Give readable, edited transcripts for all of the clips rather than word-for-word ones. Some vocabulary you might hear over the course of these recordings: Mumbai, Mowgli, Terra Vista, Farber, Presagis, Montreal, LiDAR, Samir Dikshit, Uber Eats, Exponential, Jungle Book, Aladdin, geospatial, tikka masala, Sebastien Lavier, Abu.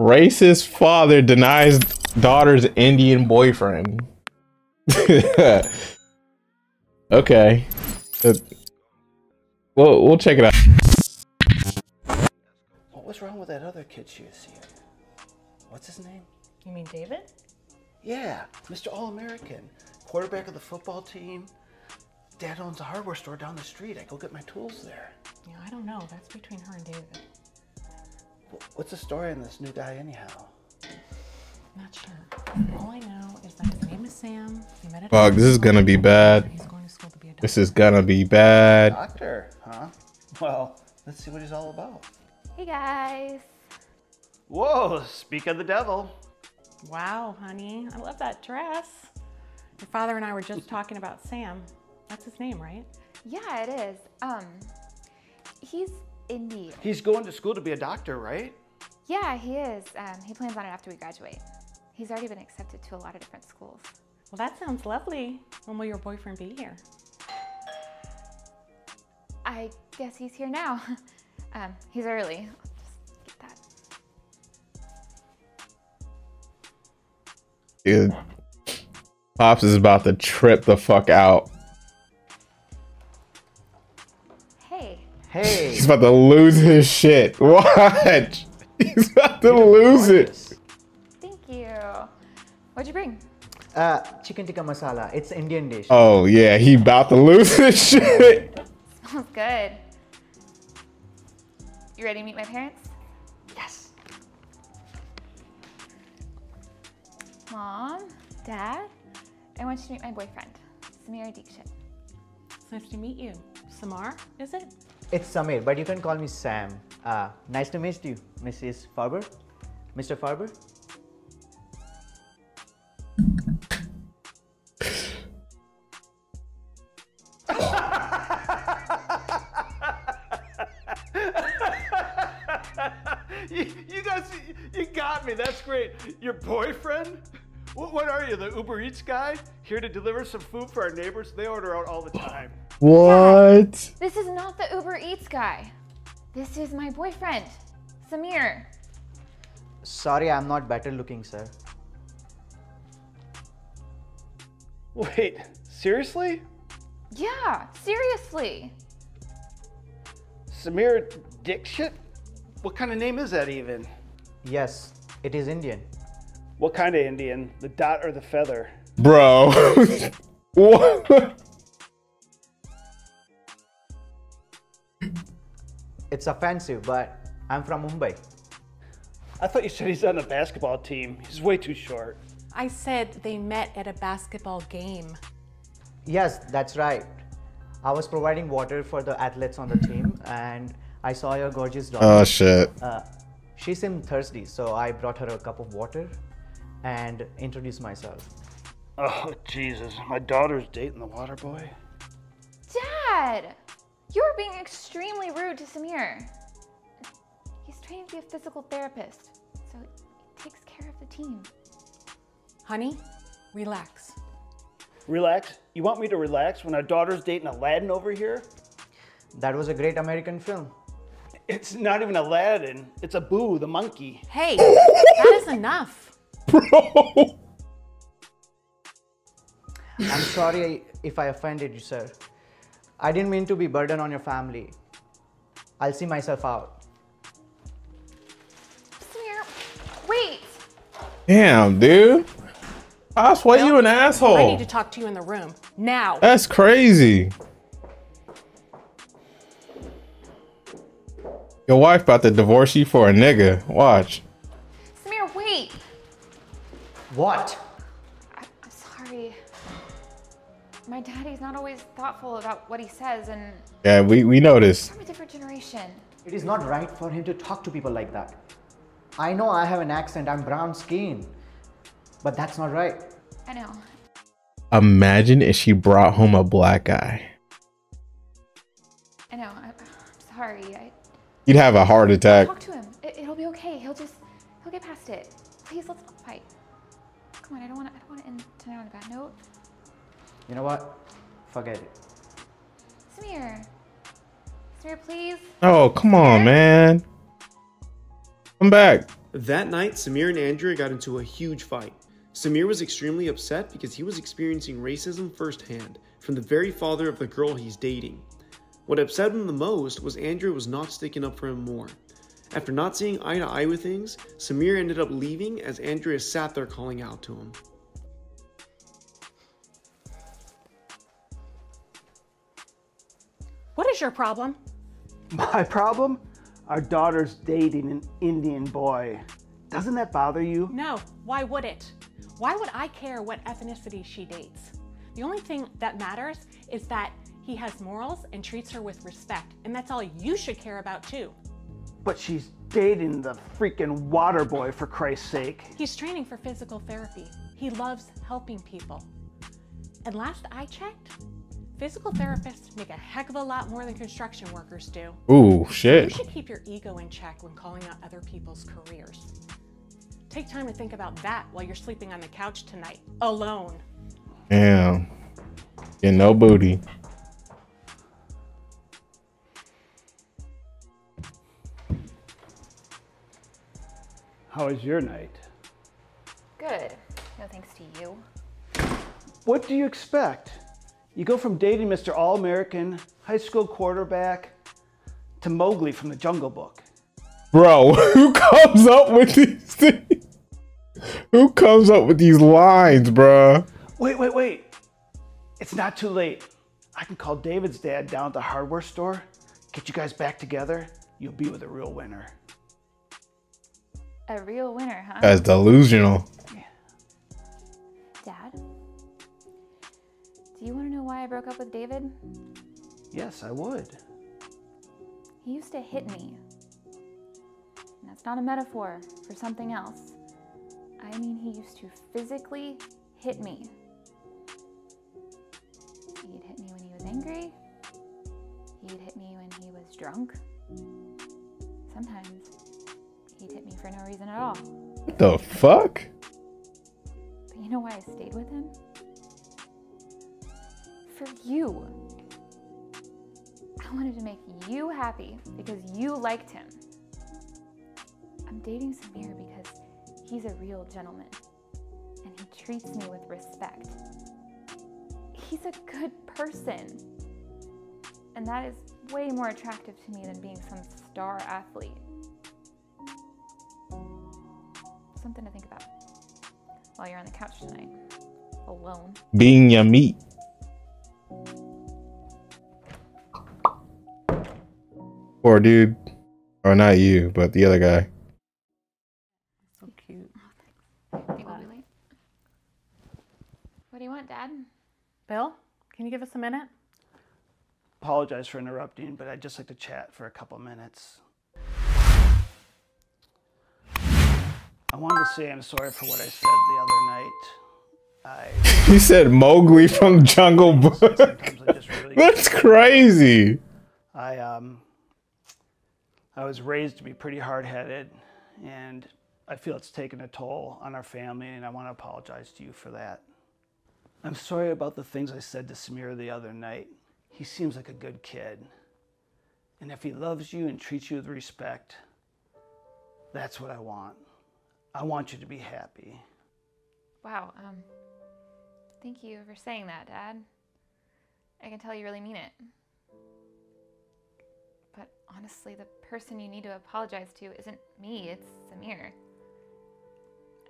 Racist father denies daughter's Indian boyfriend. Okay. We'll check it out. What was wrong with that other kid she was seeing? What's his name? You mean David? Yeah, Mr. All-American. Quarterback of the football team. Dad owns a hardware store down the street. I go get my tools there. Yeah, I don't know. That's between her and David. What's the story on this new guy anyhow? Not sure. All I know is that his name is Sam. Fuck, this is gonna be bad. He's going to school to be a doctor. This is gonna be bad. Doctor, huh? Well, let's see what he's all about. Hey guys. Whoa, speak of the devil. Wow, honey. I love that dress. Your father and I were just talking about Sam. That's his name, right? Yeah, it is. He's Indian. He's going to school to be a doctor, right? Yeah, he is. He plans on it after we graduate. He's already been accepted to a lot of different schools. Well, that sounds lovely. When will your boyfriend be here? I guess he's here now. He's early. I'll just get that. Dude, Pops is about to trip the fuck out. Hey. He's about to lose his shit. Watch. He's about to lose it. Thank you. What'd you bring? Chicken tikka masala. It's Indian dish. Oh yeah, he about to lose his shit. Smells good. You ready to meet my parents? Yes. Mom, Dad, I want you to meet my boyfriend, Samir Dikshit. It's nice to meet you. Samar, is it? It's Samir, but you can call me Sam. Nice to meet you, Mrs. Farber. Mr. Farber. you got me. That's great. Your boyfriend? What are you, the Uber Eats guy? Here to deliver some food for our neighbors? They order out all the time. What? Dad, this is not the Uber Eats guy. This is my boyfriend, Samir. Sorry, I'm not better looking, sir. Wait, seriously? Yeah, seriously. Samir Dikshit? What kind of name is that even? Yes, it is Indian. What kind of Indian? The dot or the feather? Bro. What? It's offensive, but I'm from Mumbai. I thought you said he's on a basketball team. He's way too short. I said they met at a basketball game. Yes, that's right. I was providing water for the athletes on the team, and I saw your gorgeous daughter. Oh, shit. She seemed thirsty, so I brought her a cup of water and introduced myself. Oh, Jesus. My daughter's dating the water boy. Dad! You're being extremely rude to Samir. He's training to be a physical therapist, so he takes care of the team. Honey, relax. Relax? You want me to relax when our daughter's dating Aladdin over here? That was a great American film. It's not even Aladdin. It's Abu, the monkey. Hey, that is enough. Bro. I'm sorry if I offended you, sir. I didn't mean to be a burden on your family. I'll see myself out. Samir, wait! Damn, dude. Pops, why you an asshole? I need to talk to you in the room, now. That's crazy. Your wife about to divorce you for a nigga. Watch. Samir, wait! What? My daddy's not always thoughtful about what he says, and yeah, we noticed. From a different generation. It is not right for him to talk to people like that. I know I have an accent, I'm brown skin, but that's not right. I know. Imagine if she brought home a black guy. I know. I'm sorry. You'd have a heart attack. Talk to him. It'll be okay. He'll get past it. Please, let's not fight. Come on, I don't want to end tonight on a bad note. You know what? Forget it. Samir. Samir, please. Oh, come on, man. Come back. That night, Samir and Andrea got into a huge fight. Samir was extremely upset because he was experiencing racism firsthand from the very father of the girl he's dating. What upset him the most was Andrea was not sticking up for him more. After not seeing eye to eye with things, Samir ended up leaving as Andrea sat there calling out to him. What is your problem? My problem? Our daughter's dating an Indian boy. Doesn't that bother you? No, why would it? Why would I care what ethnicity she dates? The only thing that matters is that he has morals and treats her with respect, and that's all you should care about too. But she's dating the freaking water boy, for Christ's sake. He's training for physical therapy. He loves helping people. And last I checked, physical therapists make a heck of a lot more than construction workers do. Ooh, shit. You should keep your ego in check when calling out other people's careers. Take time to think about that while you're sleeping on the couch tonight, alone. Damn. Get no booty. How was your night? Good. No thanks to you. What do you expect? You go from dating Mr. All-American, high school quarterback, to Mowgli from the Jungle Book. Bro, who comes up with these things? Who comes up with these lines, bro? Wait. It's not too late. I can call David's dad down at the hardware store, get you guys back together. You'll be with a real winner. A real winner, huh? That's delusional. Yeah. Dad, do you want to know why I broke up with David? Yes, I would. He used to hit me. And that's not a metaphor for something else. I mean, he used to physically hit me. He'd hit me when he was angry. He'd hit me when he was drunk. Sometimes. He'd hit me for no reason at all. What the fuck? But you know why I stayed with him? For you. I wanted to make you happy because you liked him. I'm dating Samir because he's a real gentleman and he treats me with respect. He's a good person. And that is way more attractive to me than being some star athlete. Something to think about while you're on the couch tonight, alone. Being your meat. Poor dude. Or not you, but the other guy. So cute. What do you want, Dad? Bill, can you give us a minute? Apologize for interrupting, but I'd just like to chat for a couple minutes. I wanted to say I'm sorry for what I said the other night. You said Mowgli from Jungle Book. Really That's crazy. I was raised to be pretty hard-headed, and I feel it's taken a toll on our family, and I want to apologize to you for that. I'm sorry about the things I said to Samir the other night. He seems like a good kid. And if he loves you and treats you with respect, that's what I want. I want you to be happy. Wow, thank you for saying that, Dad. I can tell you really mean it. But honestly, the person you need to apologize to isn't me, it's Samir.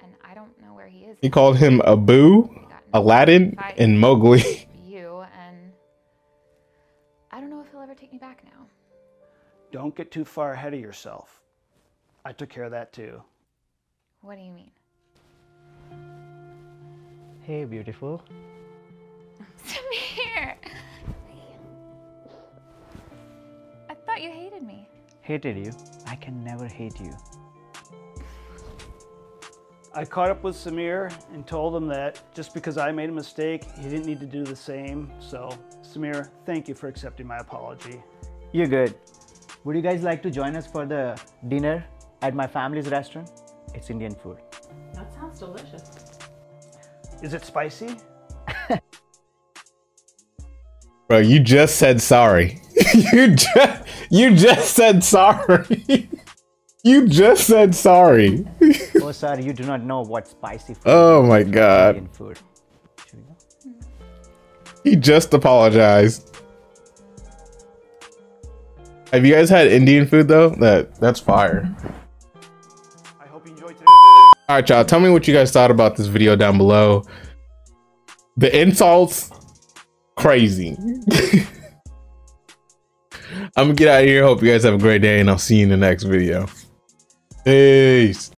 And I don't know where he is. He called him Abu, Aladdin, and Mowgli. You, and I don't know if he'll ever take me back now. Don't get too far ahead of yourself. I took care of that too. What do you mean? Hey, beautiful. Samir! I thought you hated me. Hated you? I can never hate you. I caught up with Samir and told him that just because I made a mistake, he didn't need to do the same. So, Samir, thank you for accepting my apology. You're good. Would you guys like to join us for the dinner at my family's restaurant? It's Indian food. That sounds delicious. Is it spicy? Bro, you just said sorry. You just said sorry. You just said sorry. Oh, sorry, you do not know what spicy food. Oh my god. Food. He just apologized. Have you guys had Indian food though? That's fire. I hope you enjoyed today. All right, y'all. Tell me what you guys thought about this video down below. The insults, crazy. I'm gonna get out of here. Hope you guys have a great day, and I'll see you in the next video. Peace.